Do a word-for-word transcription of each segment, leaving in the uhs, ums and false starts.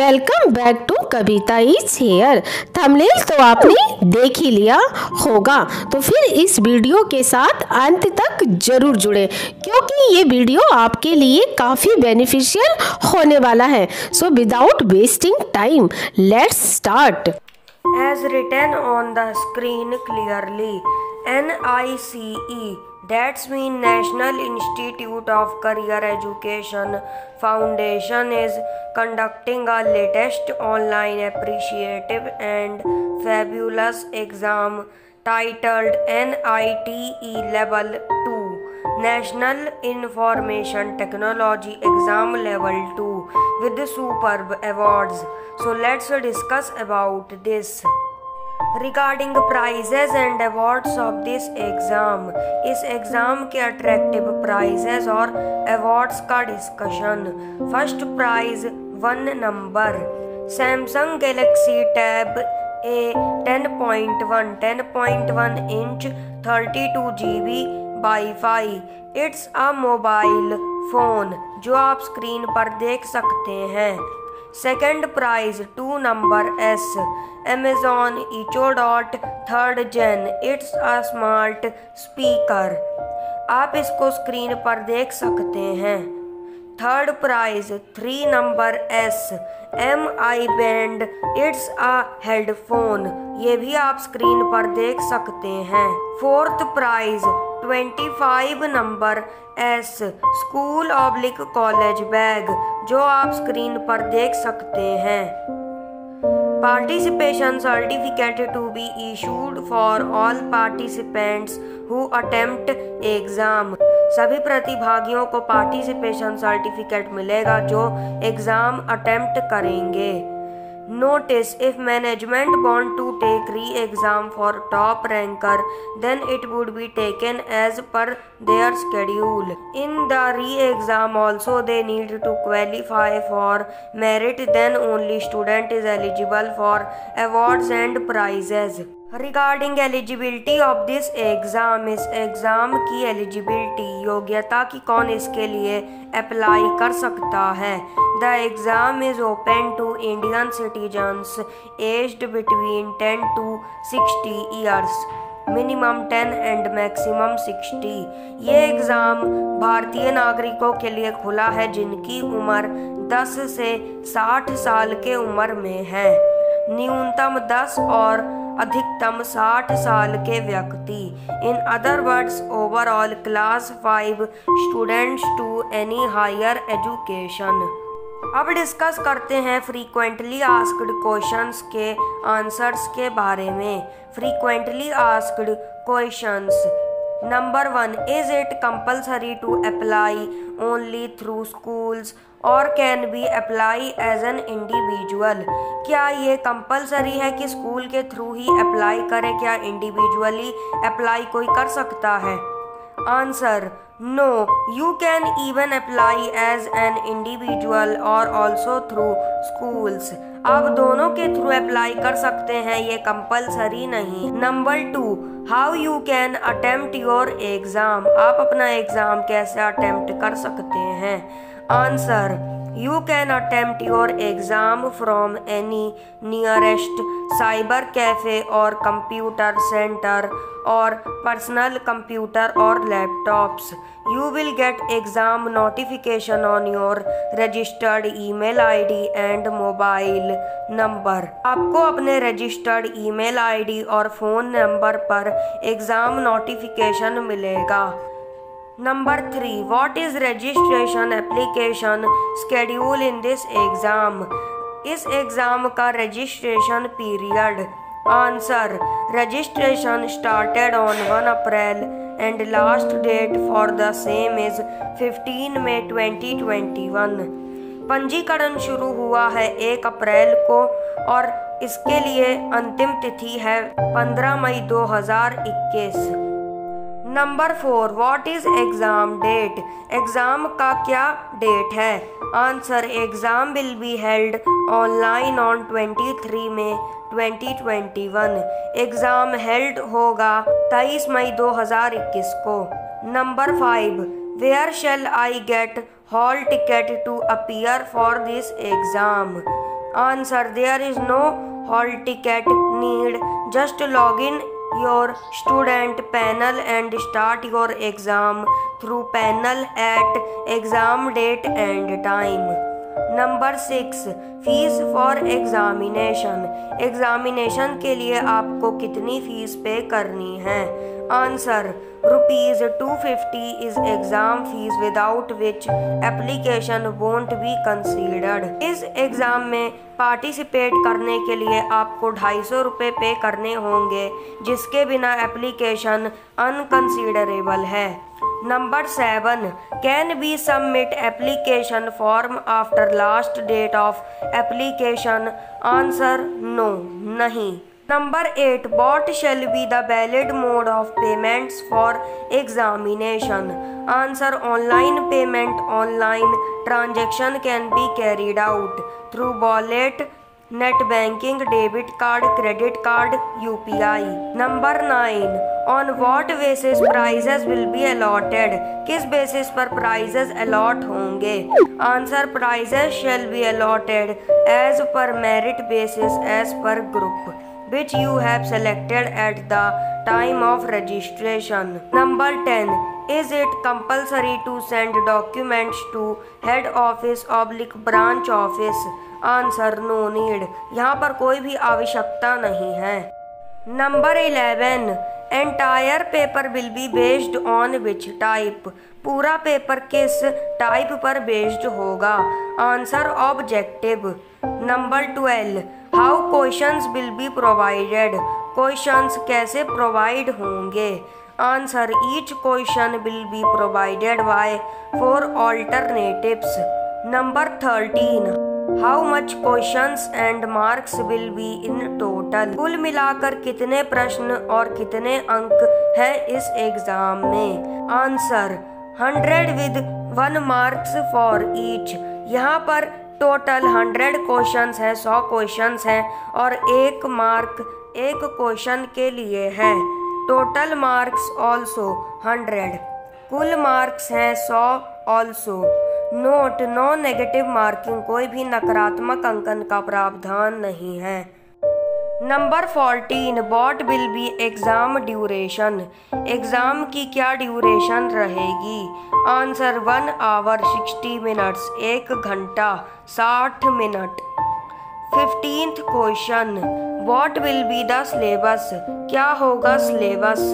Welcome back to Kavita is here. Thumbnail तो आपने देख ही लिया होगा, तो फिर इस वीडियो के साथ अंत तक जरूर जुड़े क्योंकि ये वीडियो आपके लिए काफ़ी बेनिफिशियल होने वाला है। So without wasting time let's start. As written on the screen clearly N I C E That's mean National Institute of Career Education Foundation is conducting a latest online appreciative and fabulous exam titled N I T E Level two National Information Technology Exam Level two with superb awards. So let's discuss about this. Regarding prizes and awards of this exam, इस exam के attractive prizes और awards का discussion. First prize one number Samsung Galaxy tab A ten point one ten point one inch thirty two G B wifi. It's a mobile phone जो आप screen पर देख सकते हैं। Second prize two number is Amazon Echo Dot third Gen। It's a smart speaker, आप इसको screen पर देख सकते हैं। Third prize three number is M I band. It's a headphone, ये भी आप स्क्रीन पर देख सकते हैं। Fourth prize twenty five number is school oblique college bag जो आप स्क्रीन पर देख सकते हैं। Participation certificate to be issued for all participants who attempt exam। सभी प्रतिभागियों को पार्टिसिपेशन सर्टिफिकेट मिलेगा जो एग्ज़ाम अटेम्प्ट करेंगे। Notice if management want to take re exam for top ranker then it would be taken as per their schedule. In the re exam also they need to qualify for merit then only student is eligible for awards and prizes. Regarding eligibility of this exam, इस exam की eligibility योग्यता की कौन इसके लिए apply कर सकता है। The exam is open to Indian citizens aged between ten to sixty years, minimum ten and maximum sixty. ये एग्ज़ाम भारतीय नागरिकों के लिए खुला है जिनकी उम्र दस से साठ साल के उम्र में है। न्यूनतम दस और अधिकतम साठ साल के व्यक्ति। In other words overall class five students to any higher education. अब डिस्कस करते हैं फ्रीक्वेंटली आस्क्ड क्वेश्चंस के आंसर्स के बारे में। Frequently asked questions number one, is it compulsory to apply only through schools और can be apply as an individual. क्या ये कंपलसरी है कि स्कूल के थ्रू ही अप्लाई करें, क्या इंडिविजुअली अप्लाई कोई कर सकता है? Answer no, you can even apply as an individual और ऑल्सो थ्रू स्कूल्स, आप दोनों के थ्रू अप्लाई कर सकते हैं, ये कंपलसरी नहीं। Number two, how you can attempt your exam, आप अपना एग्ज़ाम कैसे अटेम्प्ट कर सकते हैं? Answer, you can attempt your exam from any nearest cyber cafe और कंप्यूटर सेंटर और पर्सनल कंप्यूटर और laptops. You will get exam notification on your registered email ID and mobile number. आपको अपने registered email ID और phone number पर exam notification मिलेगा। Number three, what is registration application schedule in this exam, इस exam का registration period. Answer, registration started on one April and last date for the same is fifteen May twenty twenty one. पंजीकरण शुरू हुआ है एक अप्रैल को और इसके लिए अंतिम तिथि है पंद्रह मई दो हज़ार इक्कीस। Number four, what is exam date, exam का क्या डेट है? Answer, exam will be held online on twenty three May twenty twenty one. Exam held होगा तेईस मई दो हज़ार इक्कीस को। Number five, where shall I get hall ticket to appear for this exam, answer. There is no hall ticket need. Just log in your student panel and start your exam through panel at exam date and time. Number six, fees for examination. Examination के लिए आपको कितनी fees pay करनी है? Answer, rupees two fifty is exam fees without which application won't be considered. इस exam में participate करने के लिए आपको ढाई सौ रुपये पे करने होंगे, जिसके बिना एप्लीकेशन अनकंसीडरेबल है. Number seven, can be submit application form after last date of application? Answer, no, नहीं. Number eight, what shall be the valid mode of payments for examination? Answer, online payment. Online transaction can be carried out through wallet, net banking, debit card, credit card, UPI. Number nine, on what basis prizes will be allotted? किस basis पर prizes allot होंगे? Answer, prizes shall be allotted as per merit basis as per group which you have selected at the time of registration. Number ten, is it compulsory to send documents to head office oblique branch office? Answer, no need. यहाँ पर कोई भी आवश्यकता नहीं है. Number eleven, entire paper will be based on which type? पूरा paper किस type पर बेस्ड होगा? Answer, objective. Number twelve, how questions will be provided? Questions कैसे प्रोवाइड होंगे? Answer, each question will be provided by four alternatives. Number thirteen, how much questions and marks will be in total? कुल मिलाकर कितने प्रश्न और कितने अंक हैं इस एग्जाम में? Answer, hundred with one marks for each. यहाँ पर टोटल हंड्रेड क्वेश्चंस हैं, सौ क्वेश्चंस हैं और एक मार्क एक क्वेश्चन के लिए है. Total marks also hundred. कुल मार्क्स हैं सौ also. Note, no negative marking. कोई भी नकारात्मक अंकन का प्रावधान नहीं है. Number fourteen, what will be exam duration? Exam की क्या ड्यूरेशन रहेगी? Answer, one hour sixty minutes, एक घंटा साठ minute. Fifteenth question, what will be the syllabus? क्या होगा syllabus?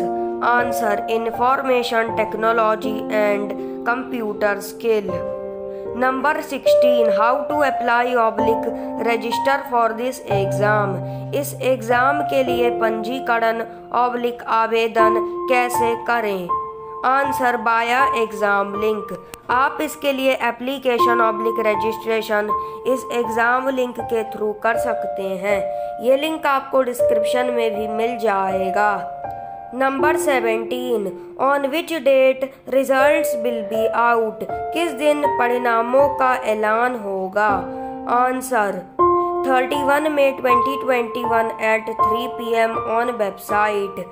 Answer, information technology and computer skill. Number sixteen, how to apply oblique register for this exam? इस exam के लिए पंजीकरण oblique आवेदन कैसे करें? आंसर, बाया एग्ज़ाम लिंक. आप इसके लिए एप्लीकेशन ऑब्लिक रजिस्ट्रेशन इस एग्ज़ाम लिंक के थ्रू कर सकते हैं. ये लिंक आपको डिस्क्रिप्शन में भी मिल जाएगा. Number seventeen, on which date results will be out? किस दिन परिणामों का ऐलान होगा? Answer, thirty one May twenty twenty one at three P M on website.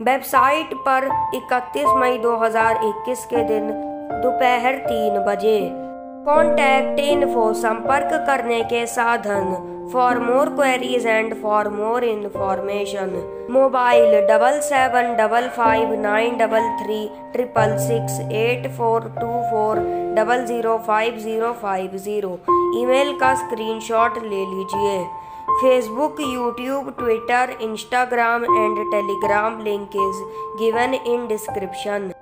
Website पर इकतीस मई दो हज़ार इक्कीस के दिन दोपहर तीन बजे. कॉन्टैक्ट इन्फो, संपर्क करने के साधन. For more queries and for more information, mobile double seven double five nine double three triple six eight four two four double zero five zero five zero. Email का स्क्रीनशॉट ले लीजिए. Facebook, YouTube, Twitter, Instagram and Telegram link is given in description.